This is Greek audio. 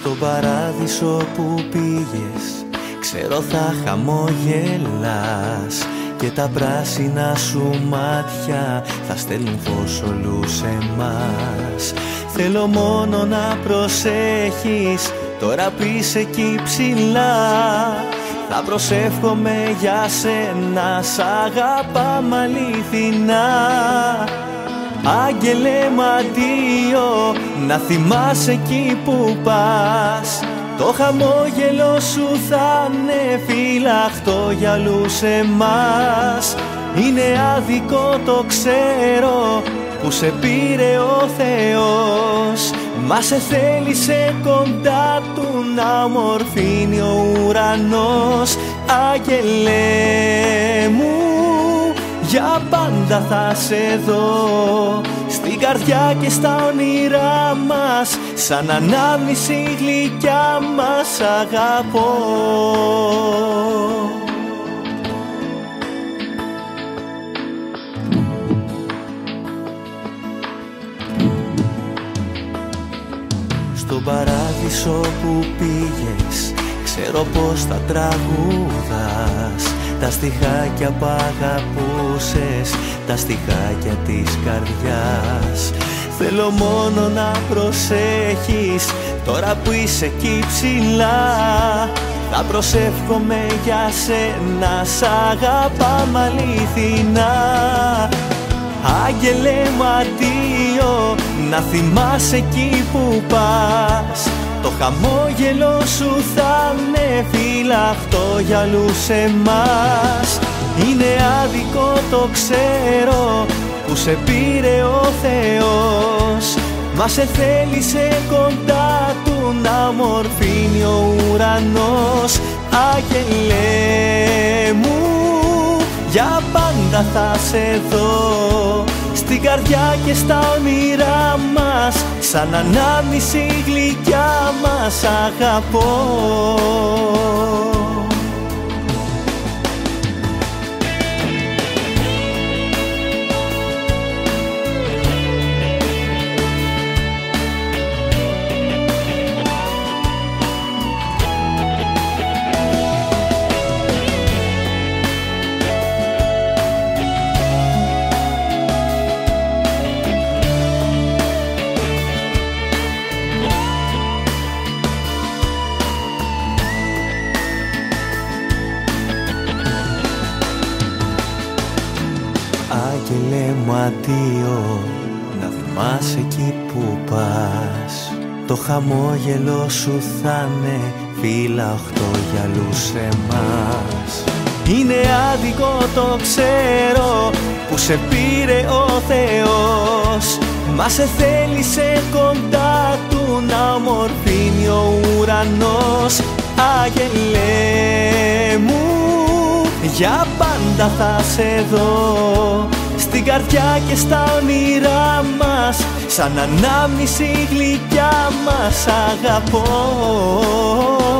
στον παράδεισο που πήγες, ξέρω θα χαμογελάς και τα πράσινα σου μάτια θα στέλνουν φως όλους εμάς. Θέλω μόνο να προσέχεις, τώρα πεις εκεί ψηλά, θα προσεύχομαι για σένα, σ' αγαπάμαι αληθινά. Άγγελε μου αντίο, να θυμάσαι εκεί που πας, το χαμόγελο σου θα είναι φυλαχτό για όλους εμάς. Είναι άδικο, το ξέρω, που σε πήρε ο Θεός, μα σε θέλησε κοντά του να ομορφύνει ο ουρανός. Άγγελέ μου, για πάντα θα σε δω στην καρδιά και στα όνειρά μας, σαν ανάμνηση γλυκιά μας αγαπώ. Στον παράδεισο που πήγες, ξέρω πως θα τραγουδάς τα στιχάκια που αγαπούσες, τα στιχάκια της καρδιάς. Θέλω μόνο να προσέχεις, τώρα που είσαι εκεί ψηλά, θα προσεύχομαι για σένα, σ' αγαπάμαι αληθινά. Άγγελέ μου αντίο, να θυμάσαι εκεί που πας, το χαμόγελο σου θα είναι φυλαχτό για όλους εμάς. Είναι άδικο, το ξέρω, που σε πήρε ο Θεός, μα σε θέλησε κοντά του να μορφύνει ο ουρανός. Άγγελέ μου, για πάντα θα σε δω στην καρδιά και στα όνειρά μας, σαν ανάμνηση γλυκιά μας αγαπώ. Άγγελέ μου αντίο, να θυμάσαι εκεί που πας, το χαμόγελο σου θα είναι φυλαχτό για όλους εμάς. Είναι άδικο, το ξέρω, που σε πήρε ο Θεός, μα σε θέλησε κοντά του να ομορφύνει ο ουρανός. Άγγελέ μου, για πάντα θα σε δω στην καρδιά και στα όνειρά μας, σαν ανάμνηση γλυκιά μας αγαπώ.